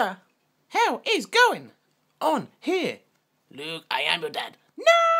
the hell is going on here? Luke, I am your dad. No!